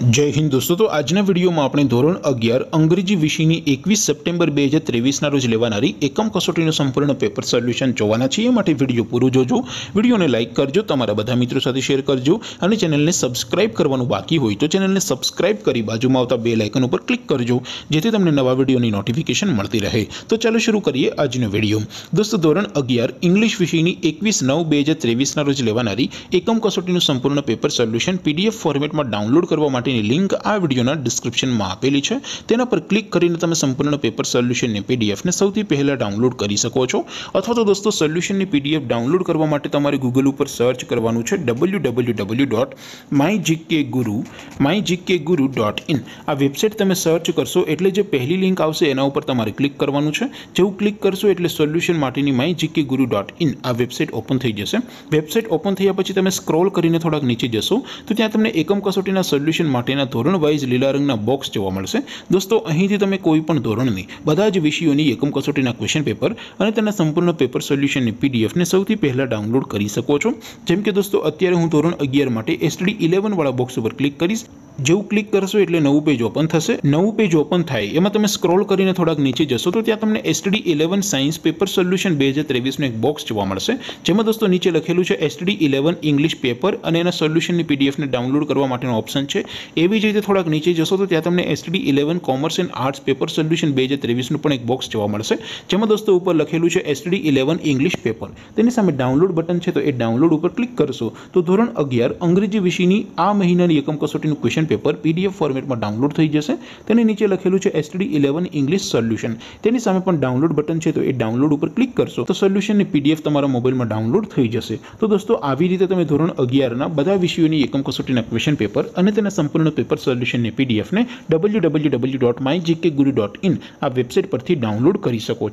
जय हिंद दोस्तों। तो आज वीडियो में अपने धोरण 11 अंग्रेजी विषय की 21 सप्टेम्बर 2023 रोज लेवानारी एकम कसोटी संपूर्ण पेपर सोल्यूशन जोवाना छे। वीडियो पूरो जोजो, वीडियो ने लाइक करजो, तमारा बधा मित्रों साथे शेर करजो और चेनल ने सब्सक्राइब करवानुं बाकी होय तो चेनल ने सब्सक्राइब करी बाजू में आवता बेल आइकन पर क्लिक करजो, जेथी तमने नवा वीडियो की नोटिफिकेशन मळती रहे। तो चलो शुरू करिए आजनो वीडियो। दोस्तों, धोरण 11 इंग्लिश विषय की 21/9/2023 रोज लेवानारी एकम कसोटी संपूर्ण पेपर सोल्यूशन पीडीएफ फॉर्मेट में डाउनलॉड करने लिंक आ वीडियो डिस्क्रिप्शन में आपेली है। तेना पर क्लिक करीने तमे संपूर्ण पेपर सोल्यूशन ने पीडीएफ ने सौथी पहला डाउनलॉड करी सको छो। अथवा तो दोस्तों सोल्यूशन ने पीडीएफ डाउनलॉड करवा माटे तमारे गूगल पर सर्च करवानुं छे www.myjkguru.in। आ वेबसाइट तमे सर्च करशो एटले जे पहली लिंक आवशे एना उपर तमारे क्लिक करवानुं छे। जेवुं क्लिक करशो एटले सोल्यूशन माटेनी myjkguru.in आ वेबसाइट ओपन थई जशे। वेबसाइट ओपन थया पछी तमे स्क्रॉल करीने थोड़ा नीचे जशो तो त्यां तमने एकम कसोटीना सोल्यूशन माटेना धोरण वाइज लीला रंगना बॉक्स जोवा मळशे। दोस्तों, અહીંથી તમે કોઈ પણ ધોરણની બધા જ વિષયોની એકમ કસોટીના ક્વેશ્ચન પેપર અને તેના સંપૂર્ણ પેપર સોલ્યુશનની પીડીએફ ને સૌથી પહેલા ડાઉનલોડ કરી શકો છો। જેમ કે દોસ્તો અત્યારે હું ધોરણ 11 માટે એસડી 11 વાળા બોક્સ ઉપર ક્લિક કરીશ। જેવું ક્લિક કરશો એટલે નવું પેજ ઓપન થશે। નવું પેજ ઓપન થાય એમાં તમે સ્ક્રોલ કરીને થોડાક નીચે જશો તો ત્યાં તમને એસડી 11 સાયન્સ પેપર સોલ્યુશન 2023 નો એક બોક્સ જોવા મળશે, જેમાં દોસ્તો નીચે લખેલું છે એસડી 11 ઇંગ્લિશ પેપર અને એના સોલ્યુશનની પીડીએફ ને ડાઉનલોડ કરવા માટેનો ઓપ્શન છે। एवं रीते थोड़ा नीचे जसो तो त्यां तमने SD 11 commerce and arts paper solution 2023 नुं पण एक बॉक्स जोवा मळशे, जेमां दोस्तों उपर लखेलुं छे एसडी 11 इंग्लिश पेपर, तेनी सामे डाउनलॉड बटन छे तो ए डाउनलॉड उपर क्लिक करशो तो धोरण 11 अंग्रेजी विषयनी आ महीनानी एकम कसोटीनुं क्वेश्चन पेपर पीडीएफ फॉर्मेटमां डाउनलॉड थई जशे। तेनी नीचे लखेलुं छे एसडी 11 इंग्लिश सोल्यूशन, तेनी सामे पण डाउनलॉड बटन छे तो ए डाउनलॉड उपर क्लिक करशो तो सोल्यूशननी पीडीएफ तमारा मोबाइलमां डाउनलॉड थई जशे। तो दोस्तों आवी रीते तमे धोरण 11 ना बधा विषयोनी एकम कसोटीना क्वेश्चन पेपर अने तेना संपूर्ण पेपर सोल्यूशन ने पीडीएफ ने www.myjkguru.in आ वेबसाइट पर डाउनलॉड कर सको।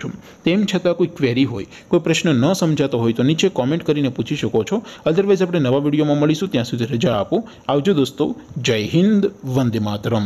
तेम छता कोई क्वेरी होय, कोई प्रश्न न समझाता होय तो नीचे कॉमेंट करीने पूछी शको छो। अदरवाइज आपणे नवा विडियो में मळीशुं, त्यां सुधी रजा आपो। आवजो दोस्तों, जय हिंद, वंदे मातरम।